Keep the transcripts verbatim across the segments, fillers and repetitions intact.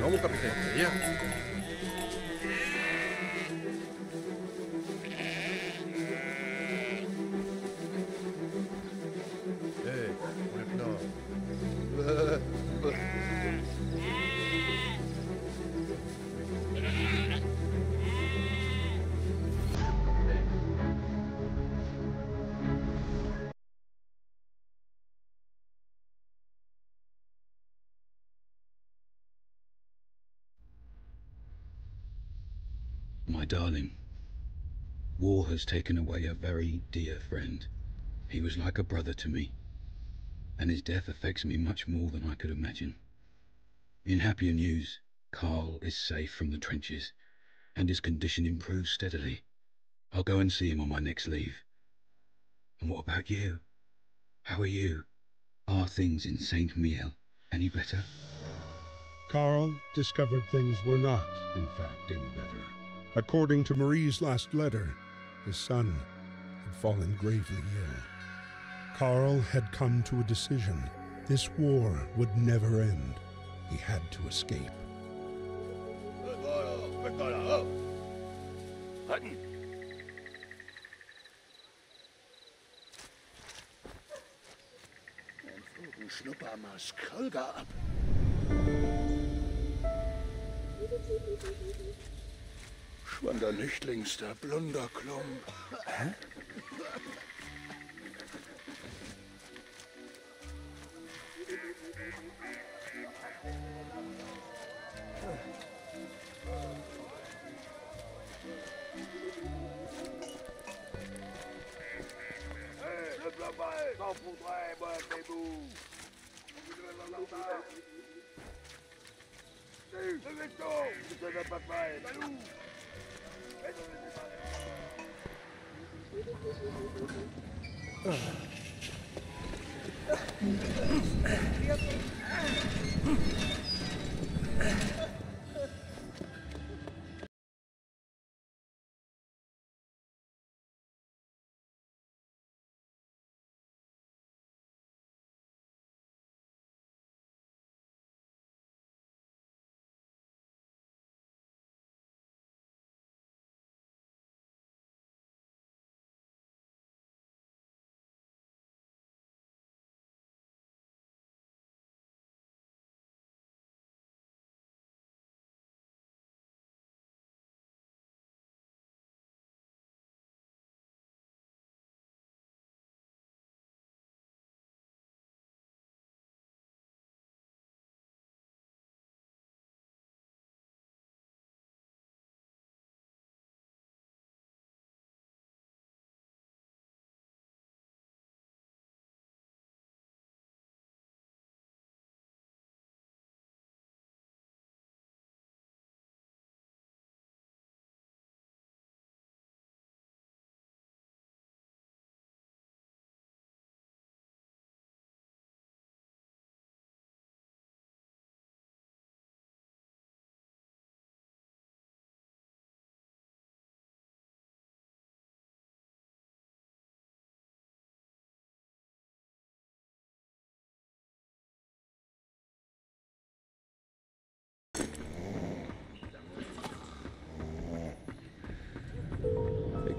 Vamos, capitán, allá. ¡Eh, capitán! My darling, war has taken away a very dear friend. He was like a brother to me, and his death affects me much more than I could imagine. In happier news, Karl is safe from the trenches, and his condition improves steadily. I'll go and see him on my next leave. And what about you? How are you? Are things in Saint Miel any better? Karl discovered things were not, in fact, any better. According to Marie's last letter, his son had fallen gravely ill. Karl had come to a decision. This war would never end. He had to escape. Schwander Nüchtlings, der Blunderklump. Hä?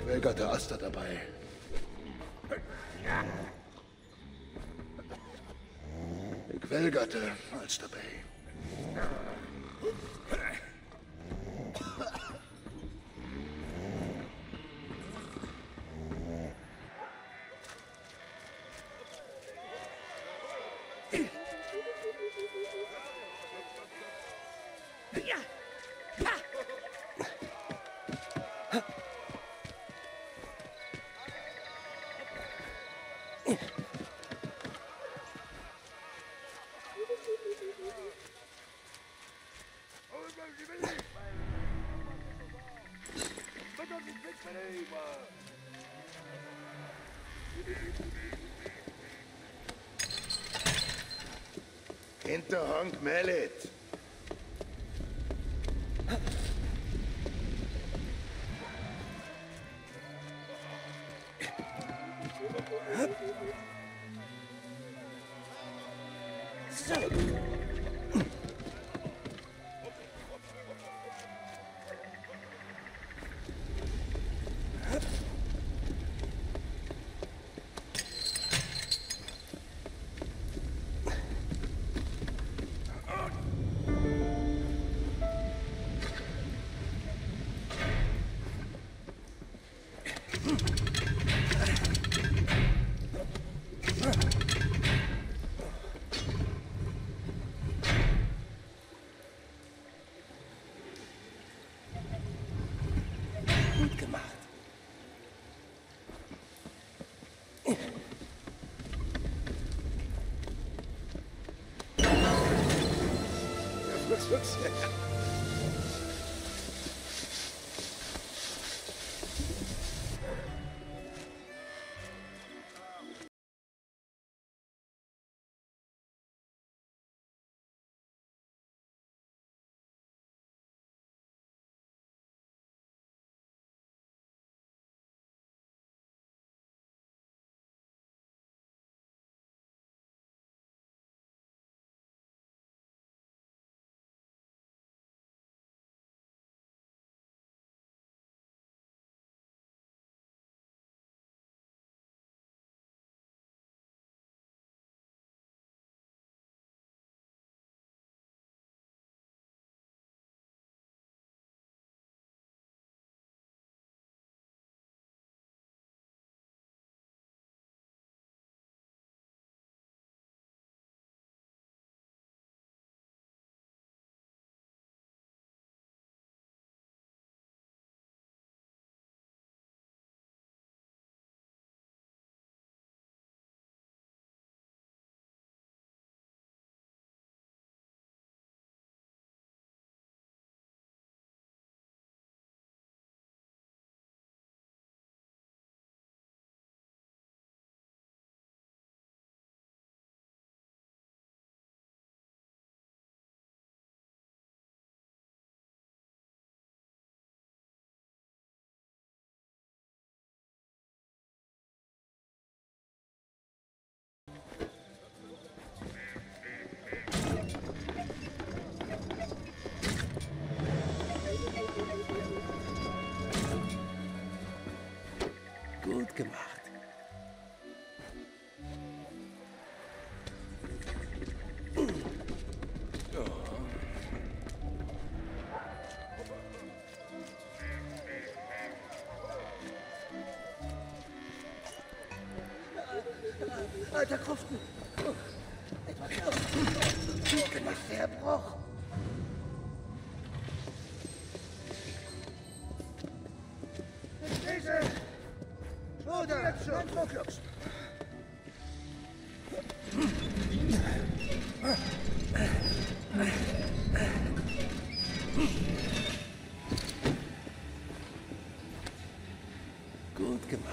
Helgerte Aster dabei. Ich welgerte als dabei. Hinterhand Mallet. So. Gut gemacht. Alter Kruften! Gut gemacht, der Bruch! Gut gemacht.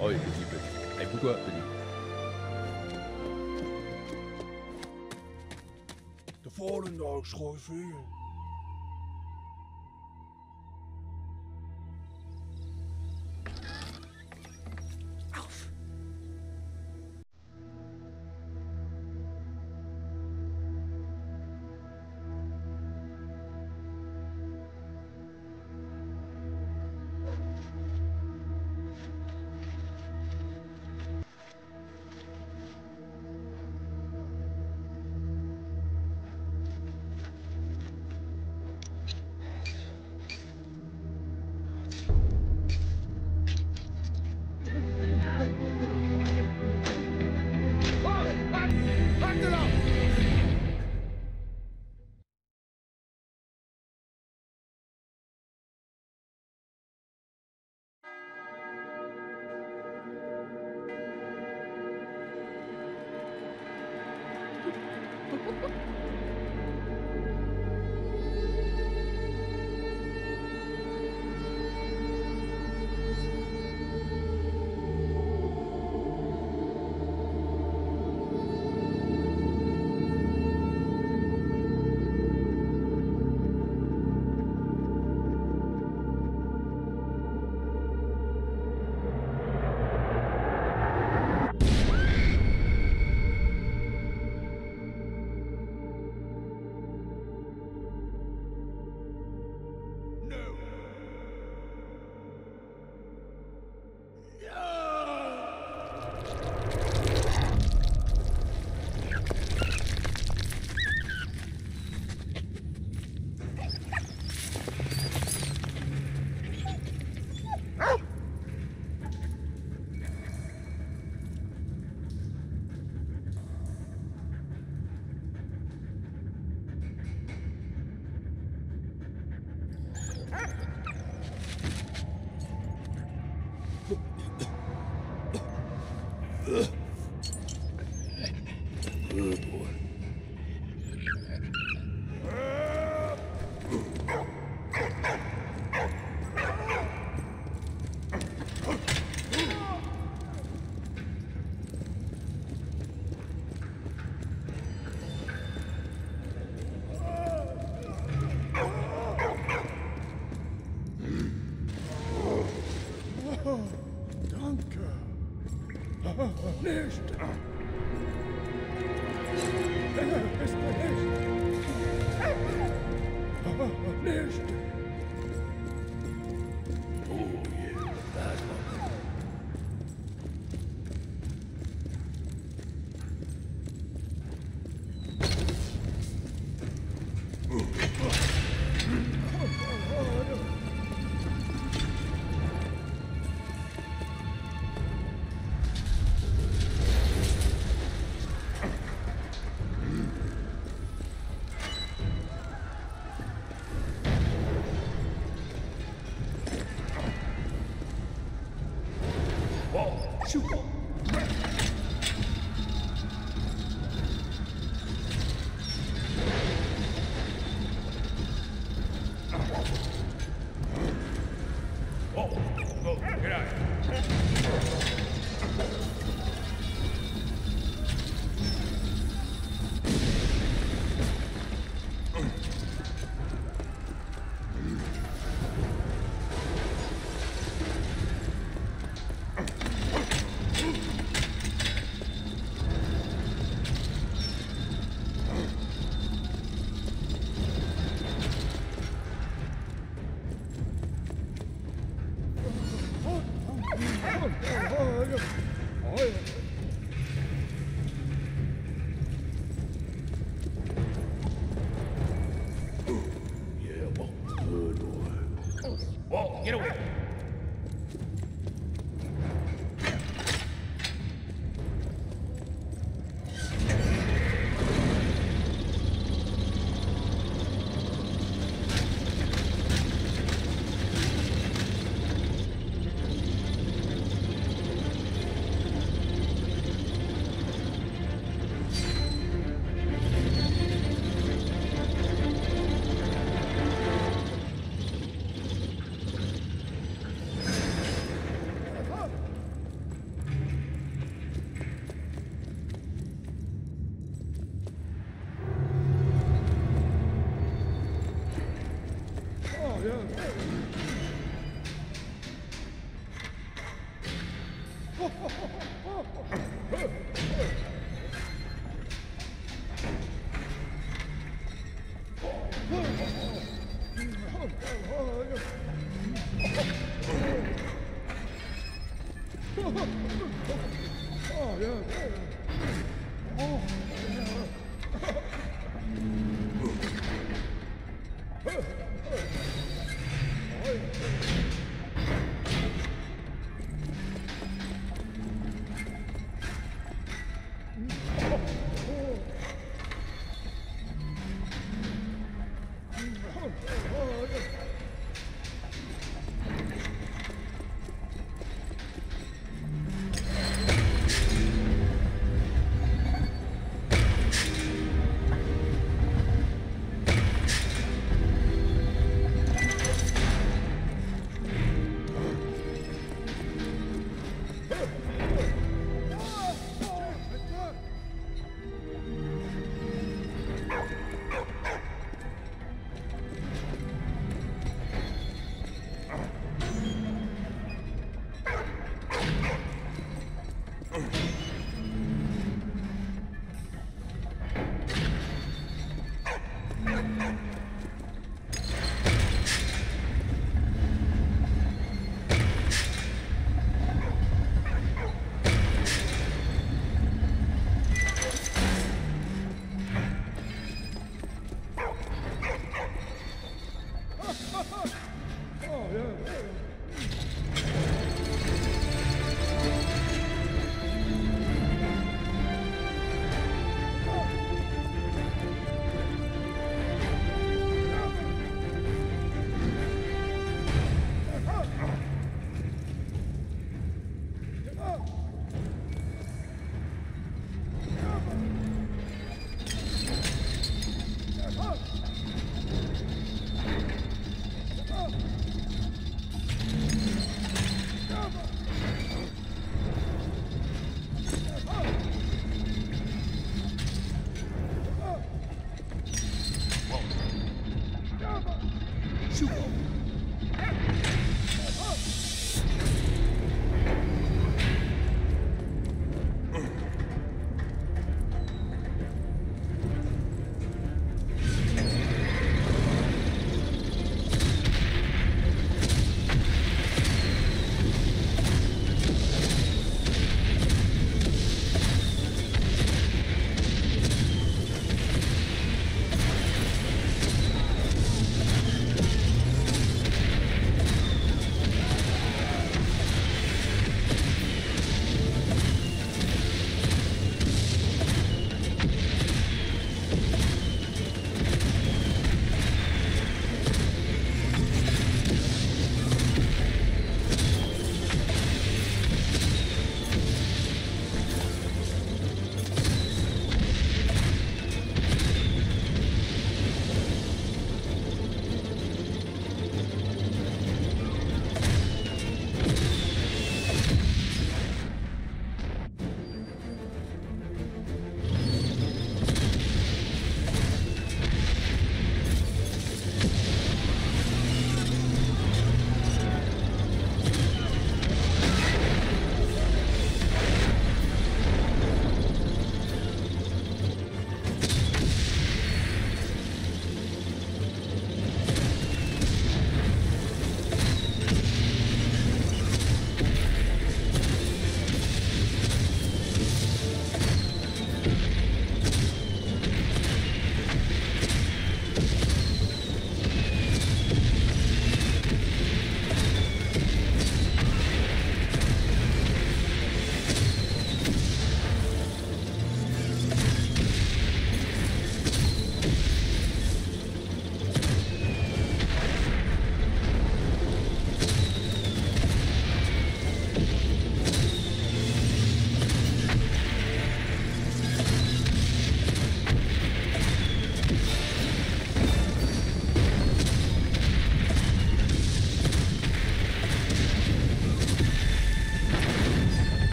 Oh, il est petit, petit. Et pourquoi petit? fallen dogs, Trophy.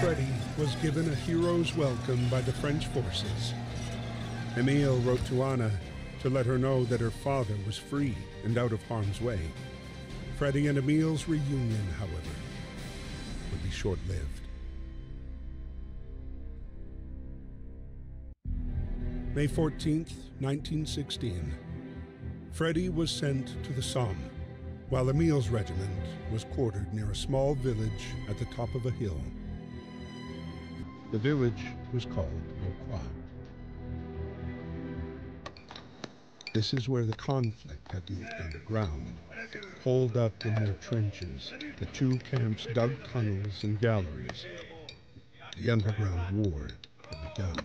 Freddie was given a hero's welcome by the French forces. Emile wrote to Anna to let her know that her father was free and out of harm's way. Freddie and Emile's reunion, however, would be short-lived. May fourteenth, nineteen sixteen. Freddie was sent to the Somme, while Emile's regiment was quartered near a small village at the top of a hill. The village was called Maucroix. This is where the conflict had moved underground. Holed up in their trenches, the two camps dug tunnels and galleries. The underground war had begun.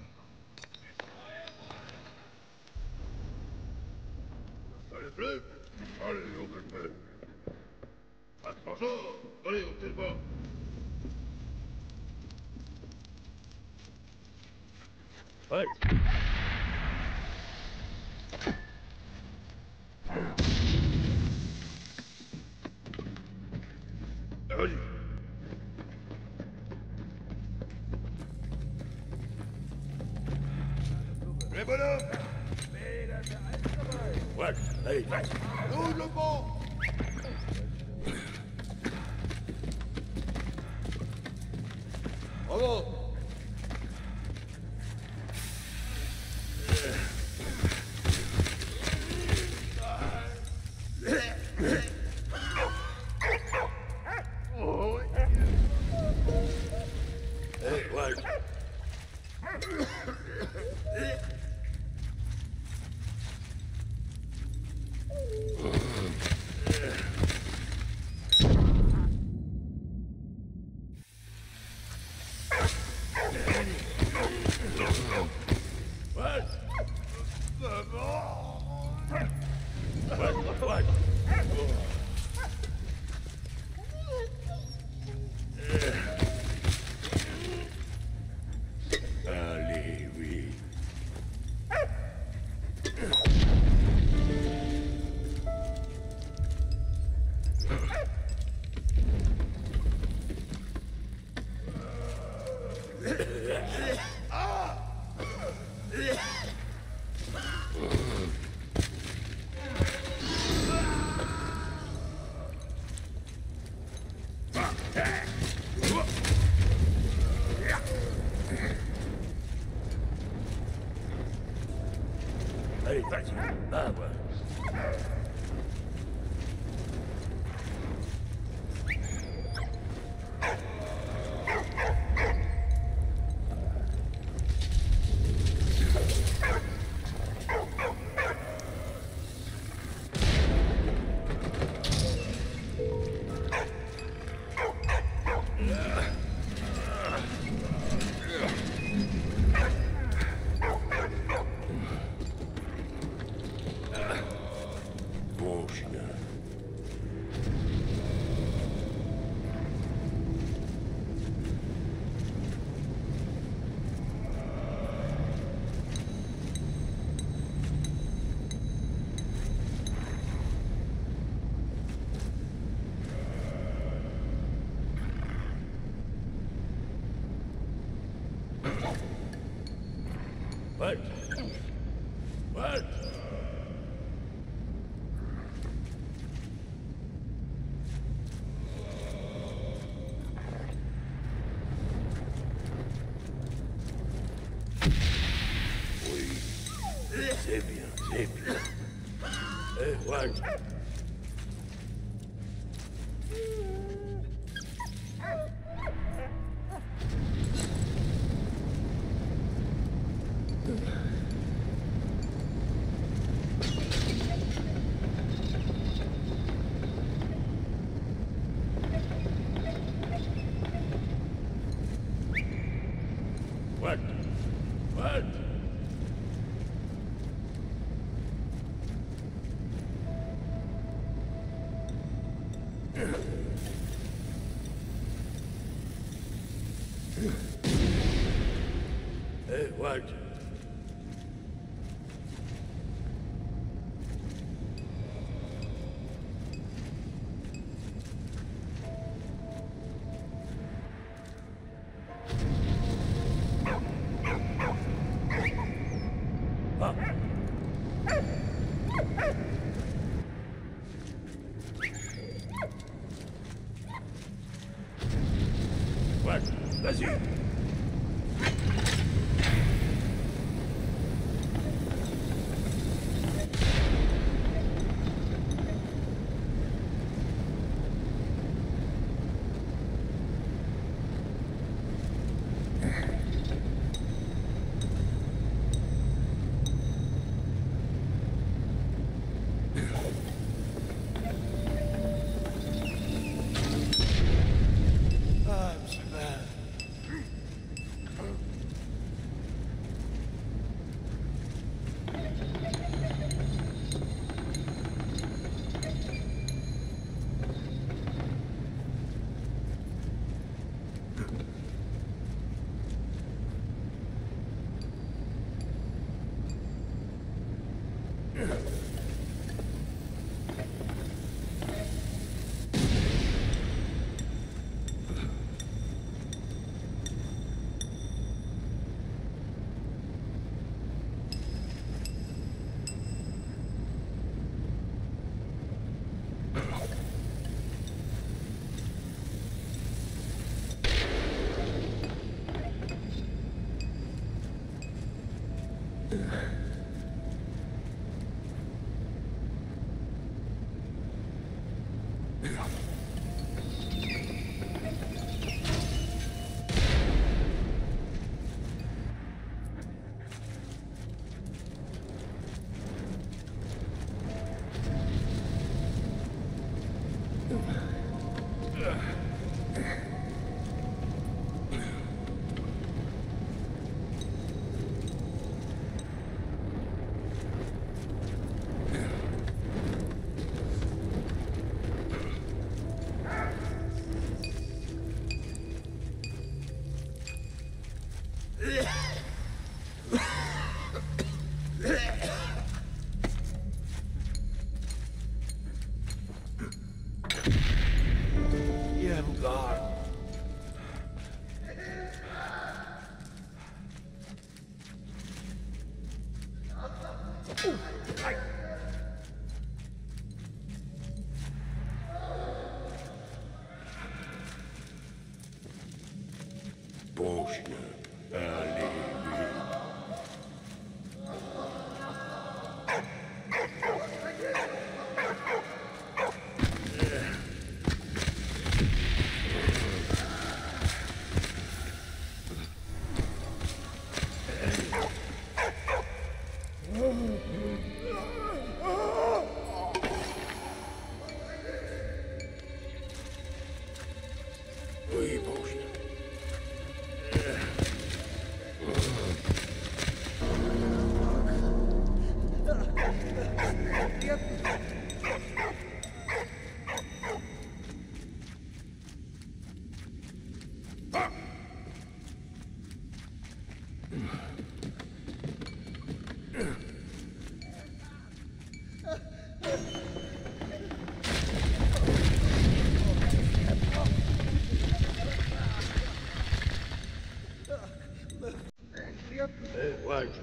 Ouais, vas-y.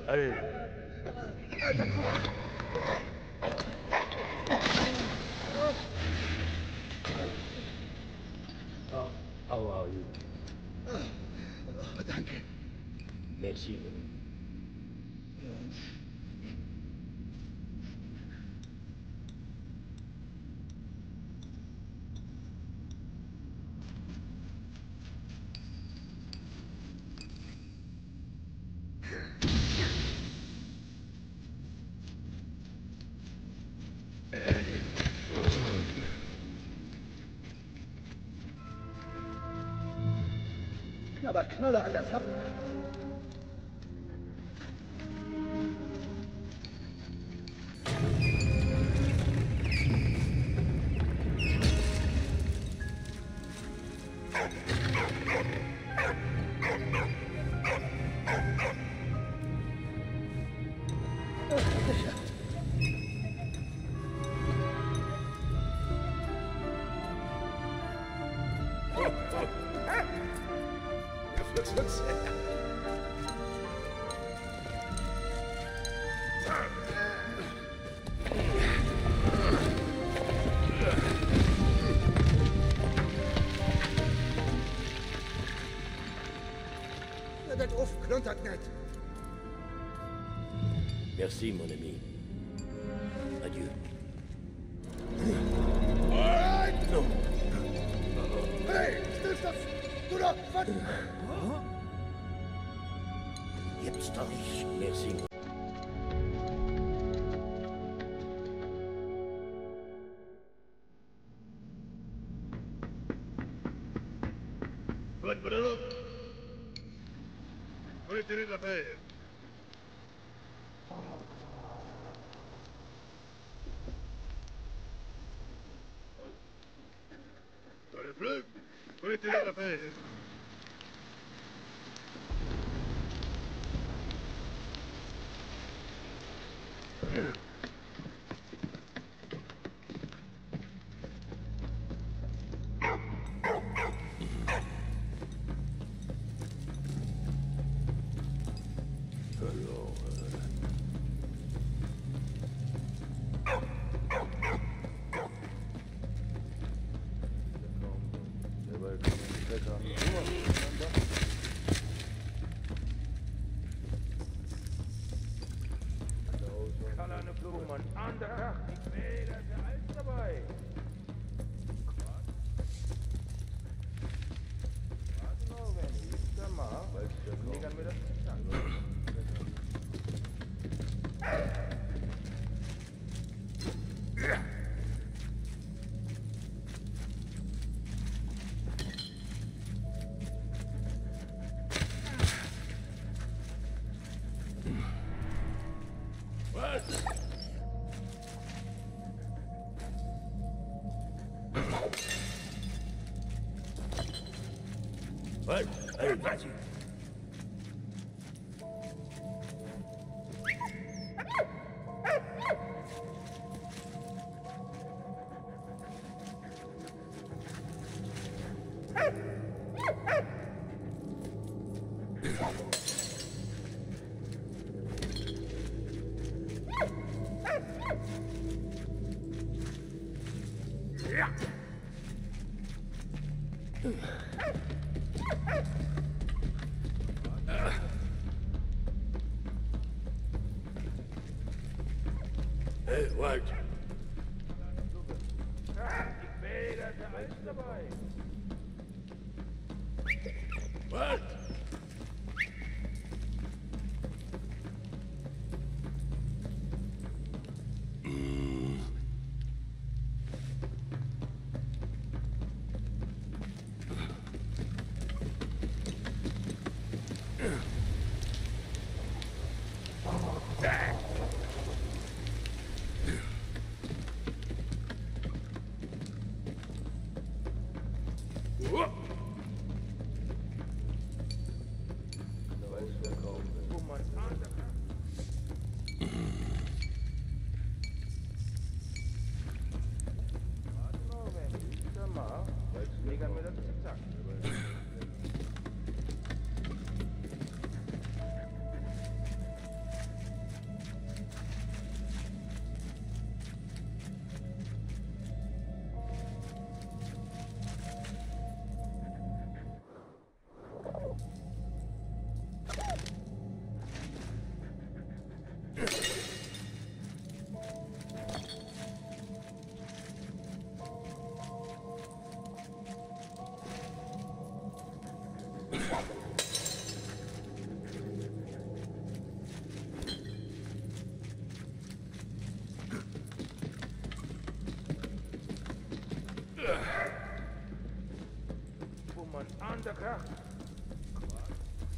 Allez. Oh, how are you? Oh, danke. Merci. Aber Knaller an das Happen. dat of klontert net. Merci, mon ami. Adieu. Non. Hey, stimmt das? Du da, was? Jetzt doch. Merci. Bonne bonne. On est tiré de la paire. On est tiré de la paire. Thank you.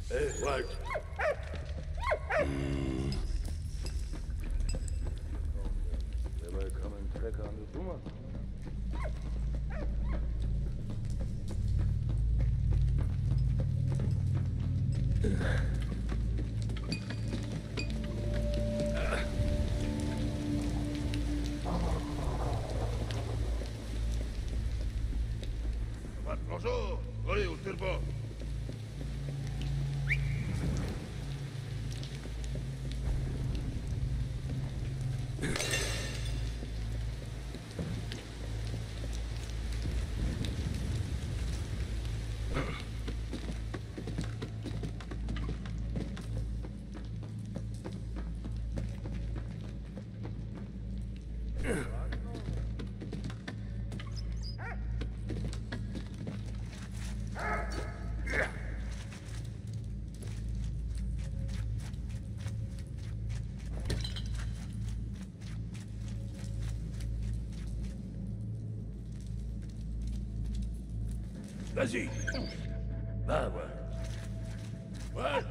Hey, what? Vas-y. Va, ouais. What?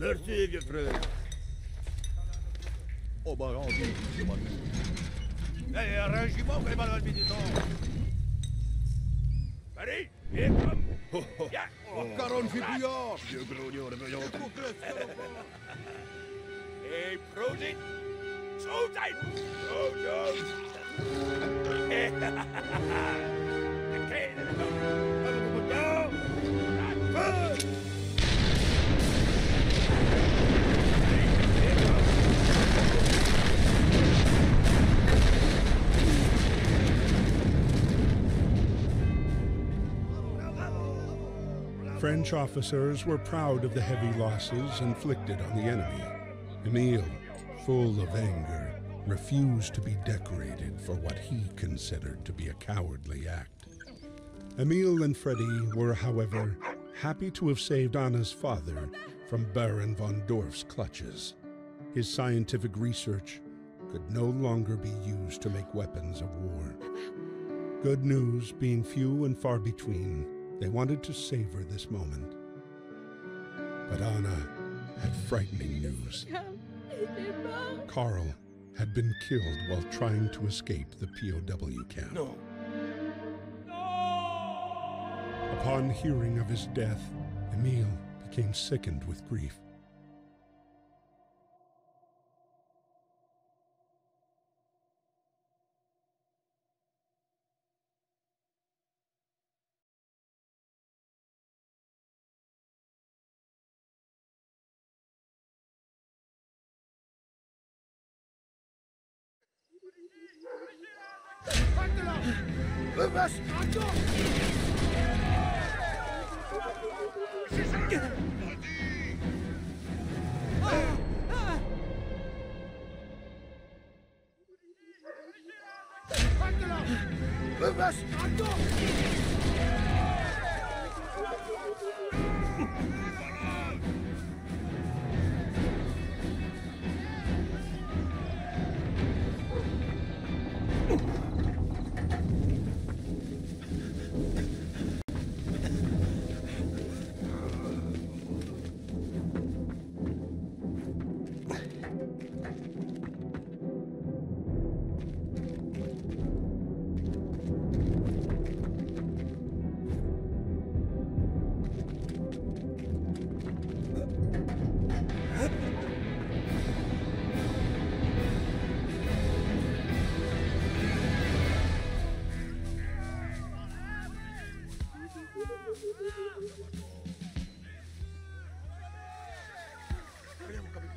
Merci, vieux frère. Au baron, c'est moi. Hey, arrange-moi, fais mal à l'habitant. Allez, viens comme. Oh, oh, oh, quarante fibouillards. Vieux grognons, revenons. Hey, Prosit. Saut, aïe. Saut, French officers were proud of the heavy losses inflicted on the enemy. Emile, full of anger, refused to be decorated for what he considered to be a cowardly act. Emile and Freddie were, however, happy to have saved Anna's father from Baron von Dorf's clutches. His scientific research could no longer be used to make weapons of war. Good news being few and far between, they wanted to savor this moment. But Anna had frightening news. Karl had been killed while trying to escape the P O W camp. No. No! Upon hearing of his death, Emile became sickened with grief. Queremos, capitán.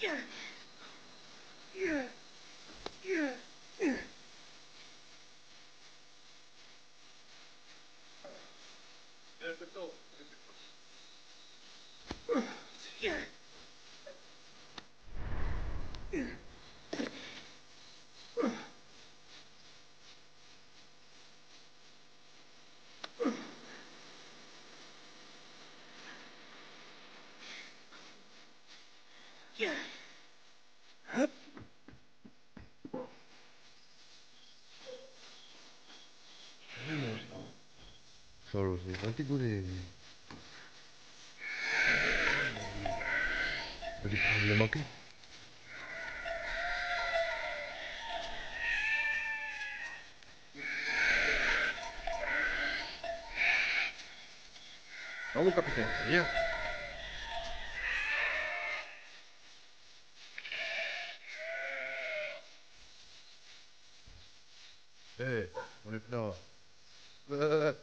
Senti pure per il problema che non lo capite io eh on est là euh, euh.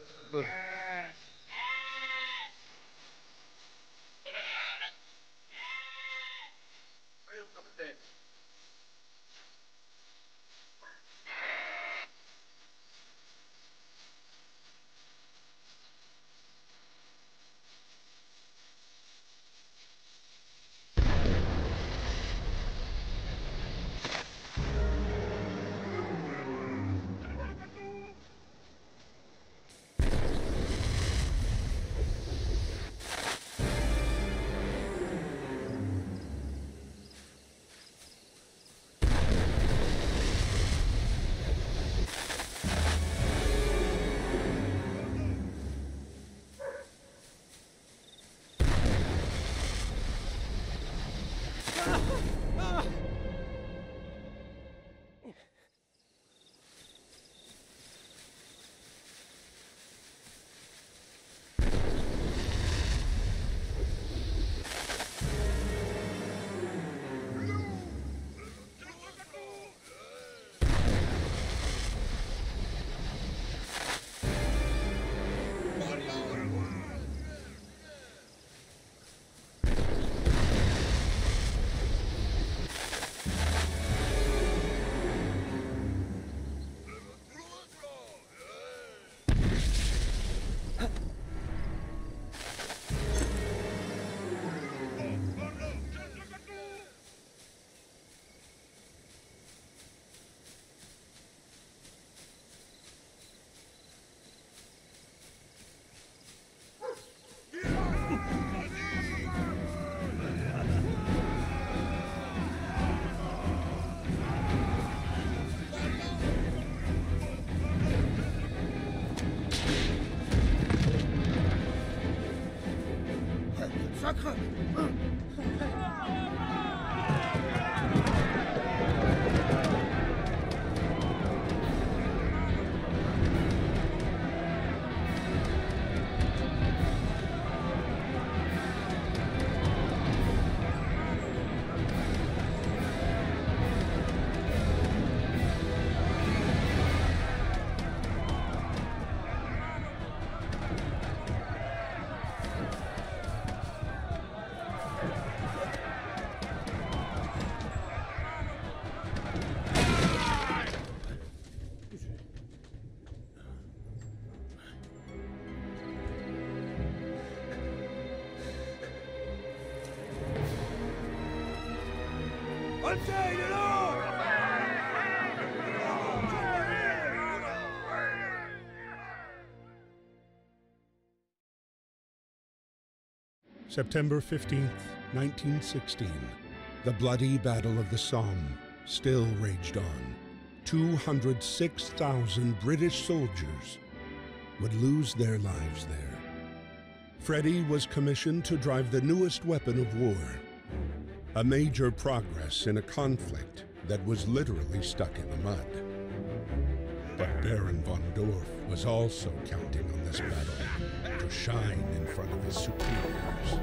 September fifteenth, nineteen sixteen. The bloody Battle of the Somme still raged on. two hundred six thousand British soldiers would lose their lives there. Freddie was commissioned to drive the newest weapon of war, a major progress in a conflict that was literally stuck in the mud. But Baron von Dorf was also counting on this battle to shine in front of his superiors.